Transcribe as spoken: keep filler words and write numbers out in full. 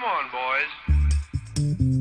Come on, boys.